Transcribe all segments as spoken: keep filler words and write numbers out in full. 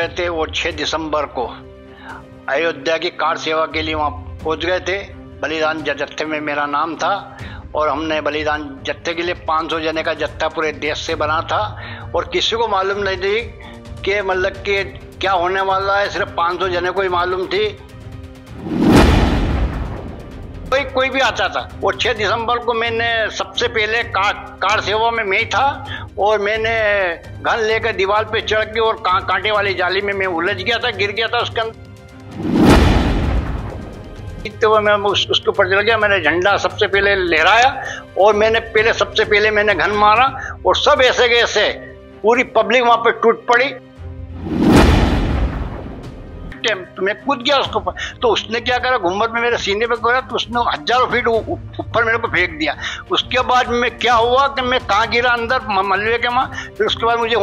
गए थे और छह दिसंबर को अयोध्या की कार सेवा के लिए वहाँ पहुँच गए थे। बलिदान जत्थे में मेरा नाम था और हमने बलिदान जत्थे के लिए पाँच सौ जने का जत्था पूरे देश से बना था और किसी को मालूम नहीं थी कि मतलब कि क्या होने वाला है, सिर्फ पाँच सौ जने को ही मालूम थी। कोई कोई भी आता था। और छह दिसंबर को मैंने सबसे पहले कार कार सेवा में मैं था और मैंने घन लेकर दीवार पे चढ़ के और का, कांटे वाली जाली में मैं उलझ गया था, गिर गया था उसके अंदर। तो मैं उस, उसके ऊपर चढ़ गया। मैंने झंडा सबसे पहले लहराया और मैंने पहले सबसे पहले मैंने घन मारा और सब ऐसे के ऐसे पूरी पब्लिक वहाँ पे टूट पड़ी। मैं कूद गया उसके ऊपर, तो उसने क्या करा, घूमर में मेरे सीने पे करा, तो उसने हजारों फीट ऊपर मेरे को फेंक दिया। उसके बाद मैं क्या हुआ कि मैं कहाँ गिरा, अंदर मलबे के माँ। फिर उसके बाद मुझे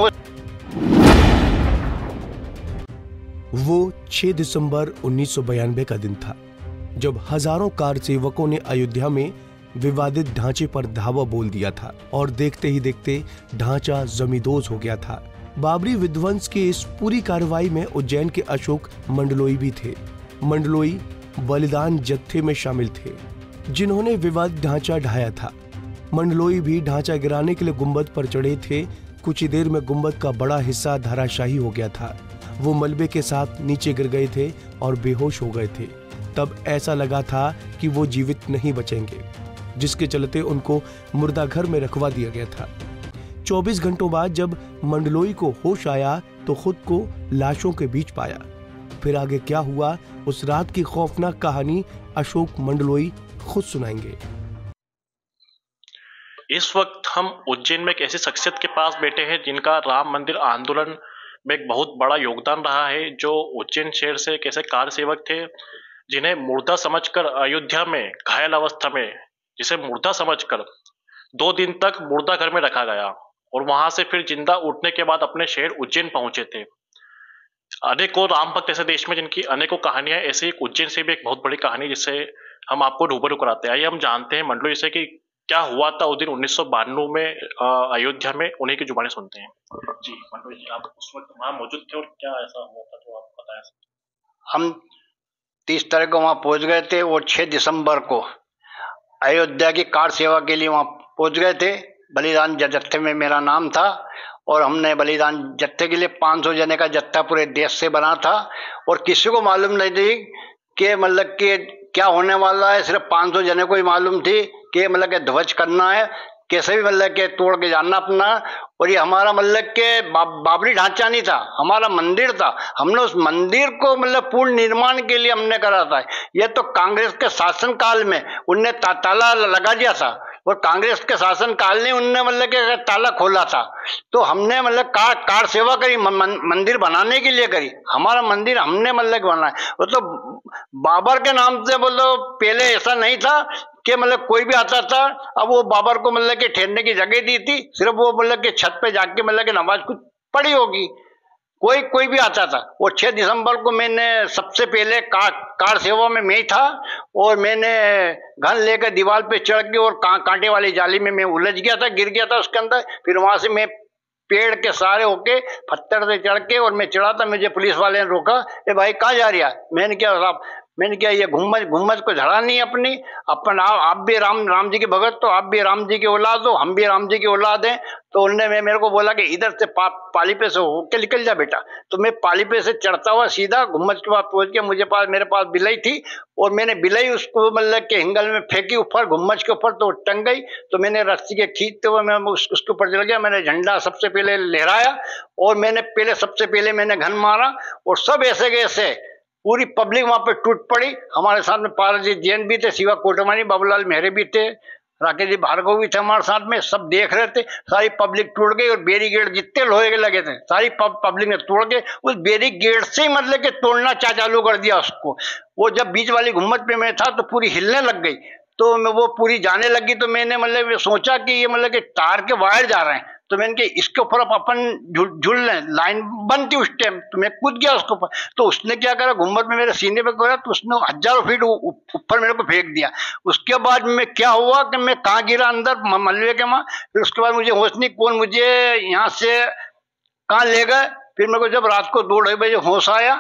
वो छह दिसंबर उन्नीस सौ बयानबे का दिन था जब हजारों कार सेवकों ने अयोध्या में विवादित ढांचे पर धावा बोल दिया था और देखते ही देखते ढांचा जमींदोज हो गया था। बाबरी विध्वंस की इस पूरी कार्रवाई में उज्जैन के अशोक मंडलोई भी थे। मंडलोई बलिदान जत्थे में शामिल थे जिन्होंने विवाद ढांचा ढाया था। मंडलोई भी ढांचा गिराने के लिए गुंबद पर चढ़े थे। कुछ ही देर में गुंबद का बड़ा हिस्सा धराशाही हो गया था। वो मलबे के साथ नीचे गिर गए थे और बेहोश हो गए थे। तब ऐसा लगा था कि वो जीवित नहीं बचेंगे, जिसके चलते उनको मुर्दाघर में रखवा दिया गया था। चौबीस घंटों बाद जब मंडलोई को होश आया तो खुद को लाशों के बीच पाया। फिर आगे क्या हुआ उस रात की खौफनाक कहानी अशोक मंडलोई खुद सुनाएंगे। इस वक्त हम उज्जैन में एक ऐसी शख्सियत के पास बैठे हैं जिनका राम मंदिर आंदोलन में एक बहुत बड़ा योगदान रहा है। जो उज्जैन शहर से एक ऐसे कार सेवक थे जिन्हें मुर्दा समझकर अयोध्या में घायल अवस्था में जिसे मुर्दा समझकर दो दिन तक मुर्दा घर में रखा गया और वहां से फिर जिंदा उठने के बाद अपने शहर उज्जैन पहुंचे थे। अनेकों राम भक्त ऐसे देश में जिनकी अनेकों कहानियां, ऐसे एक उज्जैन से भी एक बहुत बड़ी कहानी जिससे हम आपको रूबरू कराते हैं। आइए हम जानते हैं मंडलोई से कि क्या हुआ था उस दिन उन्नीस सौ बानवे में अयोध्या में। उन्हीं की जुबानी सुनते हैं। जी मंडलोई जी, आप उस वक्त वहाँ मौजूद थे और क्या ऐसा हुआ था तो आप बताया। हम तीस तारीख को वहाँ पहुँच गए थे और छह दिसंबर को अयोध्या की कार सेवा के लिए वहाँ पहुँच गए थे। बलिदान जत्थे में मेरा नाम था और हमने बलिदान जत्थे के लिए पाँच सौ जने का जत्था पूरे देश से बना था और किसी को मालूम नहीं थी कि मतलब कि क्या होने वाला है, सिर्फ पाँच सौ जने को ही मालूम थी कि मतलब कि ध्वज करना है, कैसे भी मतलब के तोड़ के जाना अपना। और ये हमारा मतलब के बा, बाबरी ढांचा नहीं था, हमारा मंदिर था। हमने उस मंदिर को मतलब पूर्ण निर्माण के लिए हमने करा था। ये तो कांग्रेस के शासनकाल में उनने ता, ताला लगा दिया था और कांग्रेस के शासनकाल ने उनने मतलब के ताला खोला था। तो हमने मतलब कार कार सेवा करी, मन, मंदिर बनाने के लिए करी। हमारा मंदिर हमने मतलब बनाया। वो तो बाबर के नाम से बोलो पहले ऐसा नहीं था कि मतलब कोई भी आता था। अब वो बाबर को मतलब के ठहरने की जगह दी थी, सिर्फ वो मतलब के छत पे जाके मतलब के नमाज कुछ पड़ी होगी। कोई कोई भी आता था। और छह दिसंबर को मैंने सबसे पहले कार कार सेवा में मैं था और मैंने घन लेकर दीवार पे चढ़ के और का, कांटे वाली जाली में मैं उलझ गया था, गिर गया था उसके अंदर। फिर वहां से मैं पेड़ के सहारे होके पत्थर से चढ़ के और मैं चढ़ा था। मुझे पुलिस वाले ने रोका, ए भाई कहाँ जा रहा है। मैंने क्या साहब, मैंने क्या ये घुम्मच घुम्मच को झड़ा नहीं अपनी अपन, आप, आप भी राम राम जी के भगत तो आप भी राम जी की औलाद हो, हम भी राम जी की औलाद हैं। तो उनने मैं मेरे को बोला कि इधर से पा, पालीपे से होके निकल जा बेटा। तो मैं पालीपे से चढ़ता हुआ सीधा घुम्मच के पास पहुंच के मुझे पास मेरे पास बिलाई थी और मैंने बिलाई उसको मतलब के हिंगल में फेंकी ऊपर घुम्मच के ऊपर, तो टंग गई। तो मैंने रस्सी के खींचते हुए मैं उस, उसके ऊपर चढ़ गया। मैंने झंडा सबसे पहले लहराया और मैंने पहले सबसे पहले मैंने घन मारा और सब ऐसे के ऐसे पूरी पब्लिक वहाँ पे टूट पड़ी। हमारे साथ में पारजी जैन भी थे, शिवा कोटवानी, बाबूलाल मेहरे भी थे, राकेश भार्गव भी थे हमारे साथ में। सब देख रहे थे, सारी पब्लिक टूट गई और बैरीगेड जितने लोहे के लगे थे सारी पब्लिक ने तोड़ के उस बैरीगेड से मतलब के तोड़ना चा चालू कर दिया उसको। वो जब बीच वाली घुम्मत पे मैं था तो पूरी हिलने लग गई, तो मैं वो पूरी जाने लगी। तो मैंने मतलब सोचा कि ये मतलब के तार के वायर जा रहे हैं, तो मैंने कहा इसके ऊपर अपन झूल लें, लाइन बनती उस टाइम। तो मैं कूद गया उसके ऊपर, तो उसने क्या करा, घुम्मत में मेरे सीने पे करा, तो उसने हजारों फीट ऊपर मेरे को फेंक दिया। उसके बाद में क्या हुआ कि मैं कहाँ गिरा, अंदर मलबे के माँ। फिर उसके बाद मुझे होश नहीं, कौन मुझे यहाँ से कहाँ ले गए फिर मेरे को जब रात को दो ढाई बजे होश आया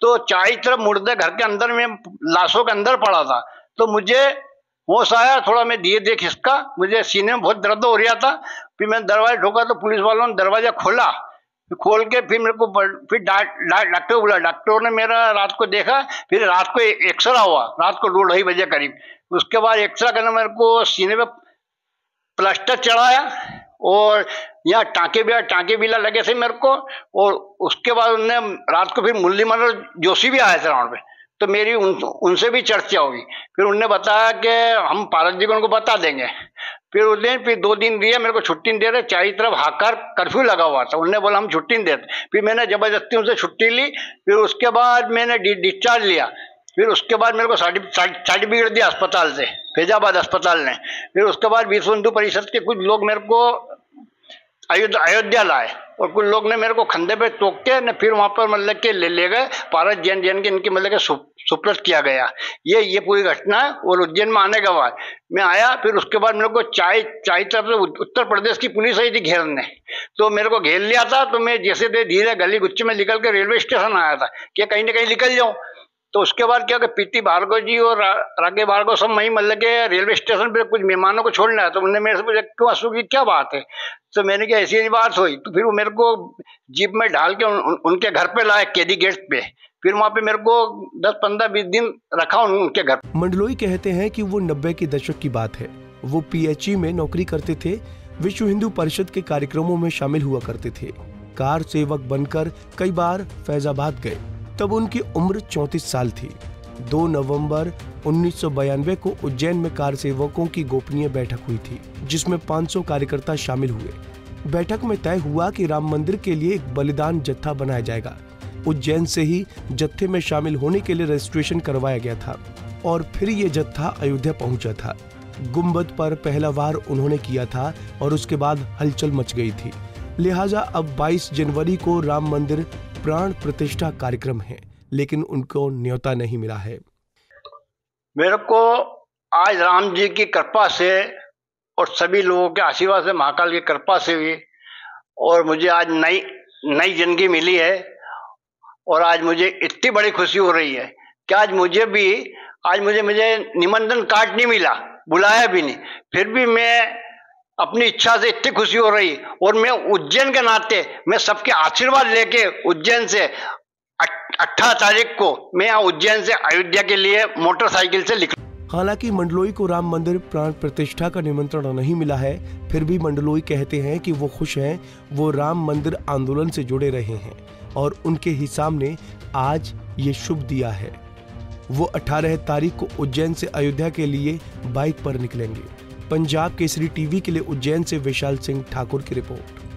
तो चारी तरफ मुर्दे घर के अंदर में लाशों के अंदर पड़ा था, तो मुझे होश आया, थोड़ा मैं धीरे धीरे खिसका, मुझे सीने में बहुत दर्द हो रहा था। फिर मैंने दरवाजा ठोका तो पुलिस वालों ने दरवाजा खोला, खोल के फिर मेरे को फिर डॉक्टर बोला, डॉक्टरों ने मेरा रात को देखा, फिर रात को एक्सरा हुआ, रात को दो ढाई बजे करीब। उसके बाद एक्सरा करने मेरे को सीने पे प्लास्टर चढ़ाया और यहाँ टाँके भी टाँके भी लगे थे मेरे को। और उसके बाद उन्हें रात को फिर मुरली जोशी भी आए थे राउंड पे, तो मेरी उन उनसे भी चर्चा होगी। फिर उनने बताया कि हम पारजी को उनको बता देंगे। फिर उस दिन फिर दो दिन दिए मेरे को, छुट्टी नहीं दे रहे, चारों तरफ हाकार कर्फ्यू लगा हुआ था। उनने बोला हम छुट्टी नहीं देते, फिर मैंने जबरदस्ती उनसे छुट्टी ली। फिर उसके बाद मैंने डिस्चार्ज लिया। फिर उसके बाद मेरे को सर्टिफिकेट दिया अस्पताल से, फैजाबाद अस्पताल ने। फिर उसके बाद विश्व हिंदू परिषद के कुछ लोग मेरे को अयोध्या अयोध्या लाए और कुछ लोग ने मेरे को खंधे पे टोक के ने फिर वहाँ पर मतलब के ले ले गए, पारजी जैन जैन के इनके मतलब के सुप्रत किया गया। ये ये पूरी घटना है। और उज्जैन में आने के बाद मैं आया, फिर उसके बाद मेरे को चाय चाय तरफ से उत्तर प्रदेश की पुलिस आई थी घेरने, तो मेरे को घेर लिया था। तो मैं जैसे धीरे गली गुच्चे में निकल के रेलवे स्टेशन आया था कि कहीं ना कहीं निकल जाऊँ। तो उसके बाद क्या कि पीटी भार्गव जी और रा, राकेश भार्गव सब वहीं मतलब के रेलवे स्टेशन पे कुछ मेहमानों को छोड़ना है। तो उन्होंने मेरे से पूछा क्यों अशोक जी क्या बात है, तो मैंने कहा ऐसी ही बात हुई। तो फिर वो मेरे को जीप में ढाल के उन, उन, उनके घर पे लाए, केडी गेट पे। फिर वहाँ पे मेरे को दस पंद्रह बीस दिन रखा उनके घर। मंडलोई कहते हैं कि वो नब्बे के दशक की बात है, वो पीएचई में नौकरी करते थे, विश्व हिंदू परिषद के कार्यक्रमों में शामिल हुआ करते थे, कार सेवक बनकर कई बार फैजाबाद गए। तब उनकी उम्र चौंतीस साल थी। दो नवंबर उन्नीस सौ बयानवे को उज्जैन में कार सेवकों की गोपनीय बैठक हुई थी जिसमें पाँच सौ कार्यकर्ता शामिल हुए। बैठक में तय हुआ कि राम मंदिर के लिए एक बलिदान जत्था बनाया जाएगा। उज्जैन से ही जत्थे में शामिल होने के लिए रजिस्ट्रेशन करवाया गया था और फिर ये जत्था अयोध्या पहुँचा था। गुम्बद पर पहला वार उन्होंने किया था और उसके बाद हलचल मच गई थी। लिहाजा अब बाईस जनवरी को राम मंदिर प्राण प्रतिष्ठा कार्यक्रम है, लेकिन उनको न्योता नहीं मिला है। मेरे को आज राम जी की कृपा से और सभी लोगों के आशीर्वाद से, महाकाल की कृपा से भी, और मुझे आज नई नई जिंदगी मिली है। और आज मुझे इतनी बड़ी खुशी हो रही है कि आज मुझे भी आज मुझे मुझे निमंत्रण कार्ड नहीं मिला, बुलाया भी नहीं, फिर भी मैं अपनी इच्छा से इतनी खुशी हो रही। और मैं उज्जैन के नाते मैं सबके आशीर्वाद लेके उज्जैन से अट्ठारह तारीख को मैं यहाँ उज्जैन से अयोध्या के लिए मोटरसाइकिल से निकला। हालांकि मंडलोई को राम मंदिर प्राण प्रतिष्ठा का निमंत्रण नहीं मिला है, फिर भी मंडलोई कहते हैं कि वो खुश हैं, वो राम मंदिर आंदोलन से जुड़े रहे हैं और उनके ही सामने आज ये शुभ दिया है। वो अठारह तारीख को उज्जैन से अयोध्या के लिए बाइक पर निकलेंगे। पंजाब केसरी टीवी के लिए उज्जैन से विशाल सिंह ठाकुर की रिपोर्ट।